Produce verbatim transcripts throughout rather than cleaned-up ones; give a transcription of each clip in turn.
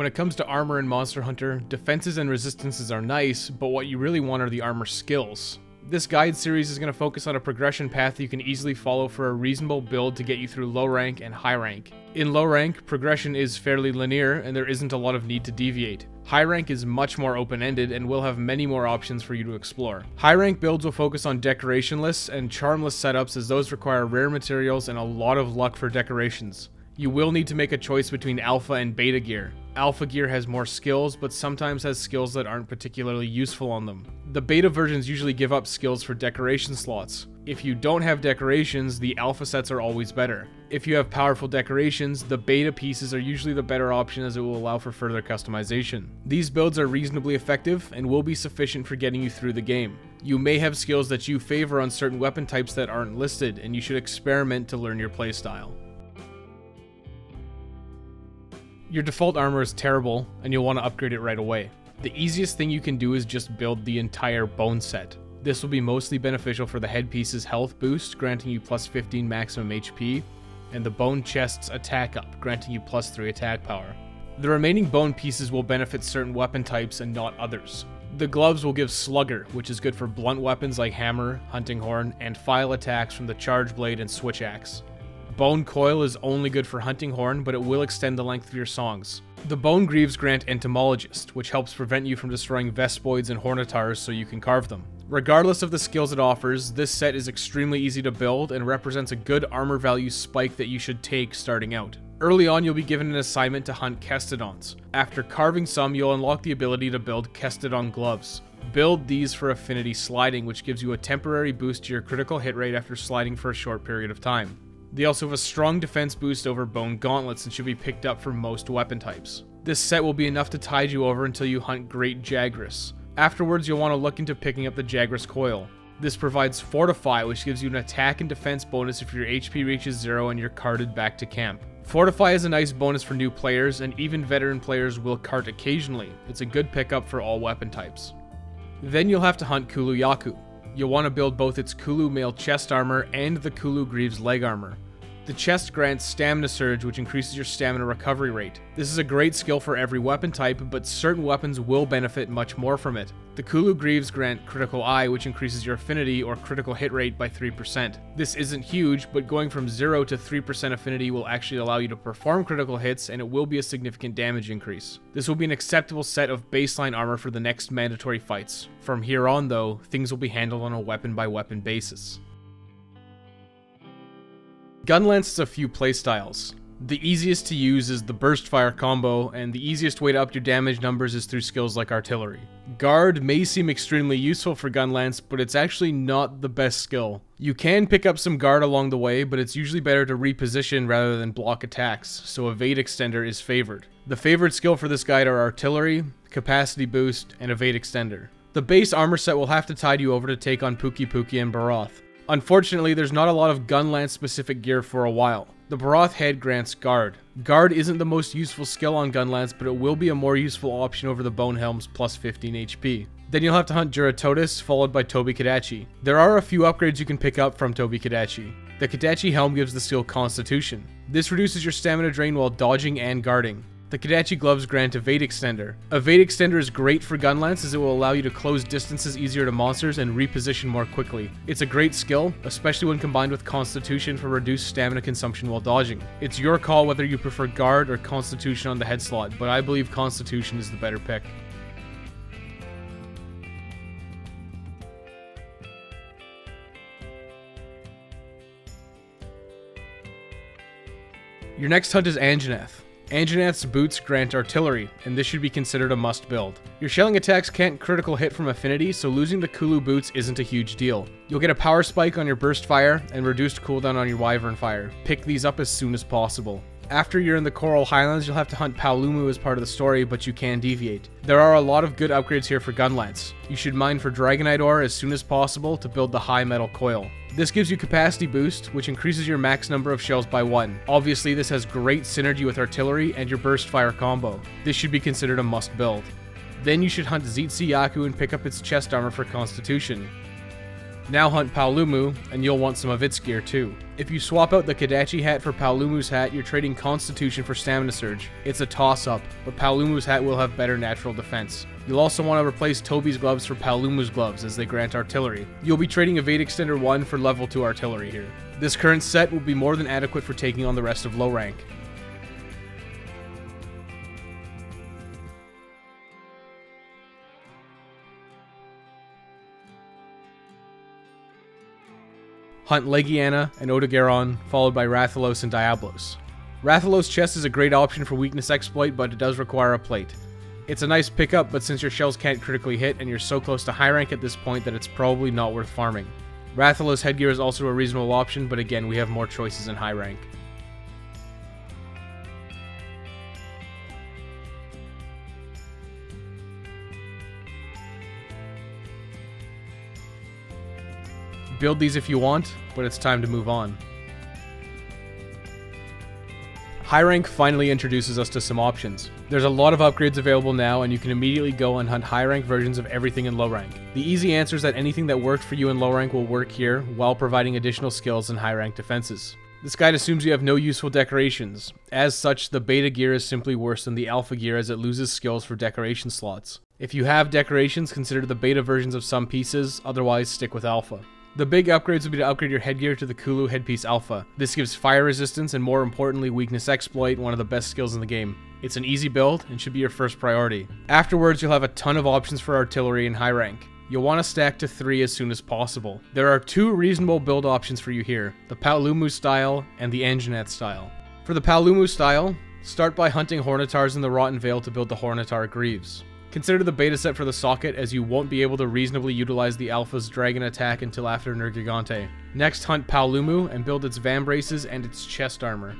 When it comes to armor in Monster Hunter, defenses and resistances are nice, but what you really want are the armor skills. This guide series is going to focus on a progression path you can easily follow for a reasonable build to get you through low rank and high rank. In low rank, progression is fairly linear and there isn't a lot of need to deviate. High rank is much more open-ended and will have many more options for you to explore. High rank builds will focus on decoration lists and charm list setups, as those require rare materials and a lot of luck for decorations. You will need to make a choice between alpha and beta gear. Alpha gear has more skills, but sometimes has skills that aren't particularly useful on them. The beta versions usually give up skills for decoration slots. If you don't have decorations, the alpha sets are always better. If you have powerful decorations, the beta pieces are usually the better option, as it will allow for further customization. These builds are reasonably effective and will be sufficient for getting you through the game. You may have skills that you favor on certain weapon types that aren't listed, and you should experiment to learn your playstyle. Your default armor is terrible, and you'll want to upgrade it right away. The easiest thing you can do is just build the entire bone set. This will be mostly beneficial for the headpiece's health boost, granting you plus fifteen maximum H P, and the bone chest's attack up, granting you plus three attack power. The remaining bone pieces will benefit certain weapon types and not others. The gloves will give slugger, which is good for blunt weapons like hammer, hunting horn, and file attacks from the charge blade and switch axe. Bone coil is only good for hunting horn, but it will extend the length of your songs. The bone greaves grant entomologist, which helps prevent you from destroying Vespoids and Hornetaurs so you can carve them. Regardless of the skills it offers, this set is extremely easy to build and represents a good armor value spike that you should take starting out. Early on, you'll be given an assignment to hunt Kestodons. After carving some, you'll unlock the ability to build Kestodon gloves. Build these for affinity sliding, which gives you a temporary boost to your critical hit rate after sliding for a short period of time. They also have a strong defense boost over bone gauntlets and should be picked up for most weapon types. This set will be enough to tide you over until you hunt Great Jagras. Afterwards, you'll want to look into picking up the Jagras coil. This provides Fortify, which gives you an attack and defense bonus if your H P reaches zero and you're carted back to camp. Fortify is a nice bonus for new players, and even veteran players will cart occasionally. It's a good pickup for all weapon types. Then you'll have to hunt Kuluyaku. You'll want to build both its Kulu male chest armor and the Kulu Greaves leg armor. The chest grants Stamina Surge, which increases your stamina recovery rate. This is a great skill for every weapon type, but certain weapons will benefit much more from it. The Kulu Greaves grant Critical Eye, which increases your affinity or critical hit rate by three percent. This isn't huge, but going from zero to three percent affinity will actually allow you to perform critical hits, and it will be a significant damage increase. This will be an acceptable set of baseline armor for the next mandatory fights. From here on though, things will be handled on a weapon by weapon basis. Gunlance has a few playstyles. The easiest to use is the burst fire combo, and the easiest way to up your damage numbers is through skills like artillery. Guard may seem extremely useful for Gunlance, but it's actually not the best skill. You can pick up some guard along the way, but it's usually better to reposition rather than block attacks, so evade extender is favored. The favored skill for this guide are artillery, capacity boost, and evade extender. The base armor set will have to tide you over to take on Pookie Pookie and Baroth. Unfortunately, there's not a lot of Gunlance specific gear for a while. The Baroth head grants Guard. Guard isn't the most useful skill on Gunlance, but it will be a more useful option over the Bone Helm's plus fifteen H P. Then you'll have to hunt Juratotus, followed by Tobi-Kadachi. There are a few upgrades you can pick up from Tobi-Kadachi. The Kadachi Helm gives the skill Constitution. This reduces your stamina drain while dodging and guarding. The Kadachi gloves grant Evade Extender. Evade Extender is great for Gunlance, as it will allow you to close distances easier to monsters and reposition more quickly. It's a great skill, especially when combined with Constitution for reduced stamina consumption while dodging. It's your call whether you prefer Guard or Constitution on the head slot, but I believe Constitution is the better pick. Your next hunt is Anjanath. Anjanath's boots grant artillery, and this should be considered a must build. Your shelling attacks can't critical hit from affinity, so losing the Kulu boots isn't a huge deal. You'll get a power spike on your burst fire and reduced cooldown on your wyvern fire. Pick these up as soon as possible. After you're in the Coral Highlands, you'll have to hunt Paolumu as part of the story, but you can deviate. There are a lot of good upgrades here for Gunlance. You should mine for Dragonite Ore as soon as possible to build the high metal coil. This gives you Capacity Boost, which increases your max number of shells by one. Obviously, this has great synergy with Artillery and your Burst Fire combo. This should be considered a must build. Then you should hunt Zitsi Yaku and pick up its chest armor for Constitution. Now hunt Paolumu, and you'll want some of its gear too. If you swap out the Kadachi hat for Paolumu's hat, you're trading Constitution for Stamina Surge. It's a toss-up, but Paolumu's hat will have better natural defense. You'll also want to replace Tobi's gloves for Paolumu's gloves, as they grant artillery. You'll be trading Evade Extender one for level two artillery here. This current set will be more than adequate for taking on the rest of low rank. Hunt Legiana and Odegaron, followed by Rathalos and Diablos. Rathalos' chest is a great option for weakness exploit, but it does require a plate. It's a nice pickup, but since your shells can't critically hit, and you're so close to high rank at this point that it's probably not worth farming. Rathalos' headgear is also a reasonable option, but again, we have more choices in high rank. Build these if you want, but it's time to move on. High rank finally introduces us to some options. There's a lot of upgrades available now, and you can immediately go and hunt high rank versions of everything in low rank. The easy answer is that anything that worked for you in low rank will work here, while providing additional skills and high rank defenses. This guide assumes you have no useful decorations. As such, the beta gear is simply worse than the alpha gear, as it loses skills for decoration slots. If you have decorations, consider the beta versions of some pieces, otherwise stick with alpha. The big upgrades would be to upgrade your headgear to the Kulu Headpiece Alpha. This gives fire resistance and, more importantly, weakness exploit, one of the best skills in the game. It's an easy build and should be your first priority. Afterwards, you'll have a ton of options for artillery and high rank. You'll want to stack to three as soon as possible. There are two reasonable build options for you here, the Paolumu style and the Anjanath style. For the Paolumu style, start by hunting Hornetaurs in the Rotten Vale to build the Hornetaur Greaves. Consider the beta set for the socket, as you won't be able to reasonably utilize the alpha's dragon attack until after Nergigante. Next, hunt Paolumu and build its Vam Braces and its chest armor.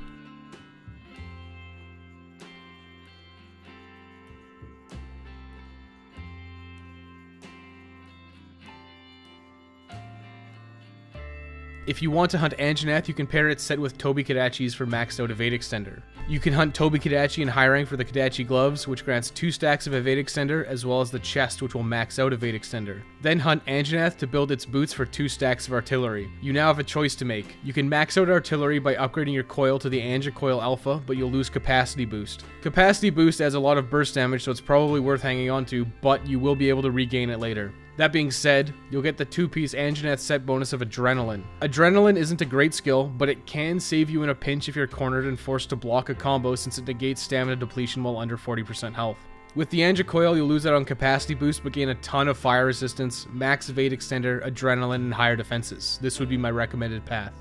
If you want to hunt Anjanath, you can pair its set with Tobi-Kadachi's for maxed out Evade Extender. You can hunt Tobi-Kadachi in high rank for the Kadachi Gloves, which grants two stacks of Evade Extender, as well as the chest, which will max out Evade Extender. Then hunt Anjanath to build its boots for two stacks of artillery. You now have a choice to make. You can max out artillery by upgrading your coil to the Anja Coil Alpha, but you'll lose Capacity Boost. Capacity Boost adds a lot of burst damage, so it's probably worth hanging on to, but you will be able to regain it later. That being said, you'll get the two-piece Anjanath set bonus of Adrenaline. Adrenaline isn't a great skill, but it can save you in a pinch if you're cornered and forced to block a combo, since it negates stamina depletion while under forty percent health. With the Anja Coil, you'll lose out on Capacity Boost, but gain a ton of fire resistance, max Evade Extender, Adrenaline, and higher defenses. This would be my recommended path.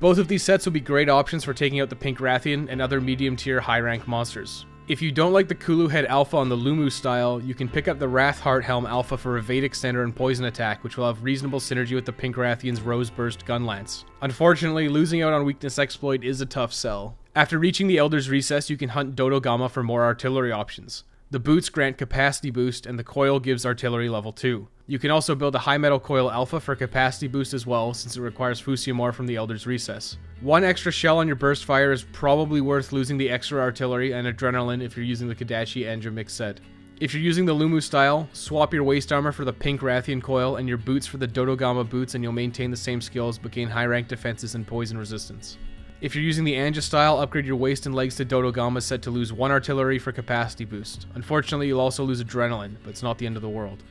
Both of these sets will be great options for taking out the Pink Rathian and other medium tier high rank monsters. If you don't like the Kulu Head Alpha on the Lumu style, you can pick up the Wrath Heart Helm Alpha for Evade Extender and Poison Attack, which will have reasonable synergy with the Pink Rathian's Roseburst Gunlance. Unfortunately, losing out on Weakness Exploit is a tough sell. After reaching the Elder's Recess, you can hunt Dodogama for more artillery options. The boots grant Capacity Boost, and the coil gives artillery level two. You can also build a High Metal Coil Alpha for Capacity Boost as well, since it requires Fusium Ore from the Elder's Recess. One extra shell on your burst fire is probably worth losing the extra artillery and adrenaline if you're using the Kadachi Anja mix set. If you're using the Lumu style, swap your waist armor for the Pink Rathian coil and your boots for the Dodogama boots, and you'll maintain the same skills but gain high rank defenses and poison resistance. If you're using the Anja style, upgrade your waist and legs to Dodogama set to lose one artillery for Capacity Boost. Unfortunately, you'll also lose adrenaline, but it's not the end of the world.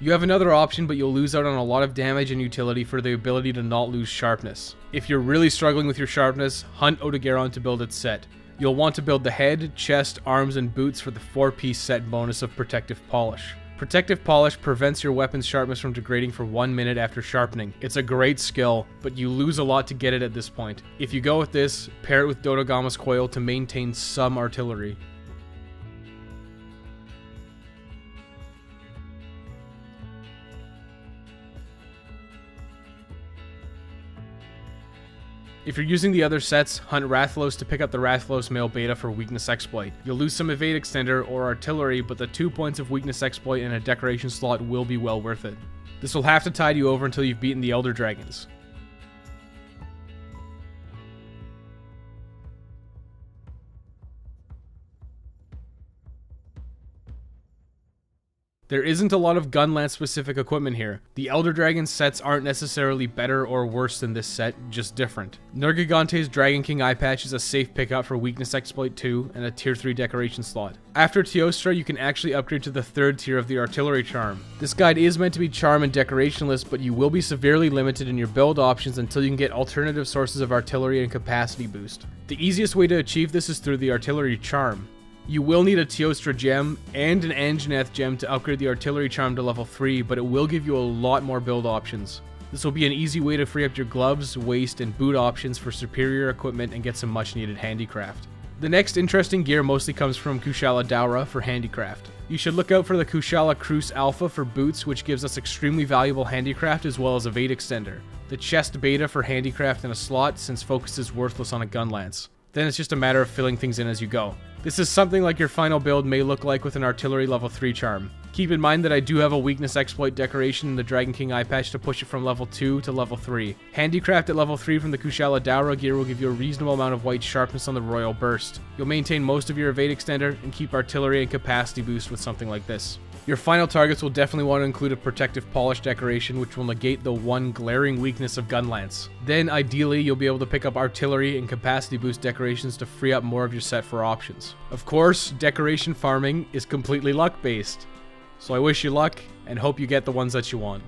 You have another option, but you'll lose out on a lot of damage and utility for the ability to not lose sharpness. If you're really struggling with your sharpness, hunt Odegaron to build its set. You'll want to build the head, chest, arms, and boots for the four-piece set bonus of Protective Polish. Protective Polish prevents your weapon's sharpness from degrading for one minute after sharpening. It's a great skill, but you lose a lot to get it at this point. If you go with this, pair it with Dodogama's coil to maintain some artillery. If you're using the other sets, hunt Rathalos to pick up the Rathalos male beta for weakness exploit. You'll lose some evade extender or artillery, but the two points of weakness exploit and a decoration slot will be well worth it. This will have to tide you over until you've beaten the Elder Dragons. There isn't a lot of Gunlance specific equipment here. The Elder Dragon sets aren't necessarily better or worse than this set, just different. Nergigante's Dragon King Eye Patch is a safe pickup for Weakness Exploit two and a tier three decoration slot. After Teostra, you can actually upgrade to the third tier of the Artillery Charm. This guide is meant to be charm and decorationless, but you will be severely limited in your build options until you can get alternative sources of Artillery and Capacity Boost. The easiest way to achieve this is through the Artillery Charm. You will need a Teostra gem and an Anjanath gem to upgrade the Artillery Charm to level three, but it will give you a lot more build options. This will be an easy way to free up your gloves, waist, and boot options for superior equipment and get some much needed handicraft. The next interesting gear mostly comes from Kushala Daora for handicraft. You should look out for the Kushala Cruce Alpha for boots, which gives us extremely valuable handicraft as well as evade extender. The chest beta for handicraft in a slot, since focus is worthless on a Gunlance. Then it's just a matter of filling things in as you go. This is something like your final build may look like with an Artillery level three charm. Keep in mind that I do have a Weakness Exploit decoration in the Dragon King Eye Patch to push it from level two to level three. Handicraft at level three from the Kushala Daora gear will give you a reasonable amount of white sharpness on the Royal Burst. You'll maintain most of your evade extender and keep Artillery and Capacity Boost with something like this. Your final targets will definitely want to include a Protective Polish decoration, which will negate the one glaring weakness of Gunlance. Then, ideally, you'll be able to pick up Artillery and Capacity Boost decorations to free up more of your set for options. Of course, decoration farming is completely luck-based, so I wish you luck and hope you get the ones that you want.